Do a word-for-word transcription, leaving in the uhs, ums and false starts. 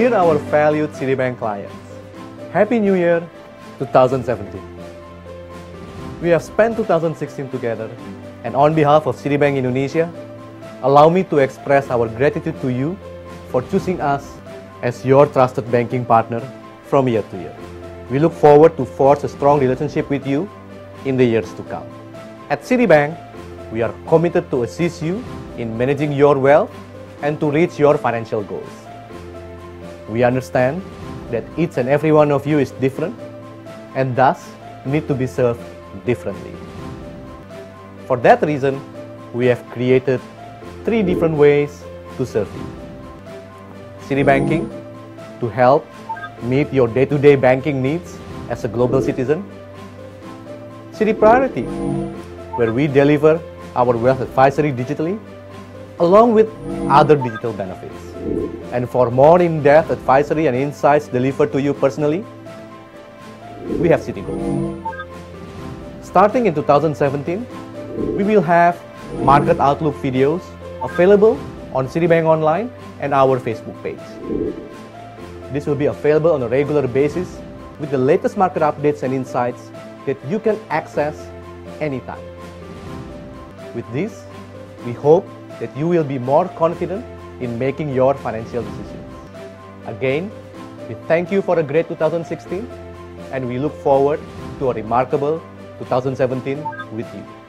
Dear our valued Citibank clients, Happy New Year twenty seventeen. We have spent two thousand sixteen together, and on behalf of Citibank Indonesia, allow me to express our gratitude to you for choosing us as your trusted banking partner from year to year. We look forward to forge a strong relationship with you in the years to come. At Citibank, we are committed to assist you in managing your wealth and to reach your financial goals. We understand that each and every one of you is different and thus need to be served differently. For that reason, we have created three different ways to serve you. Citibanking, to help meet your day-to-day banking needs as a global citizen. Citi Priority, where we deliver our wealth advisory digitally along with other digital benefits. And for more in-depth advisory and insights delivered to you personally, we have Citigold. Starting in two thousand seventeen, we will have Market Outlook videos available on Citibank Online and our Facebook page. This will be available on a regular basis with the latest market updates and insights that you can access anytime. With this, we hope that you will be more confident in making your financial decisions. Again, we thank you for a great two thousand sixteen, and we look forward to a remarkable two thousand seventeen with you.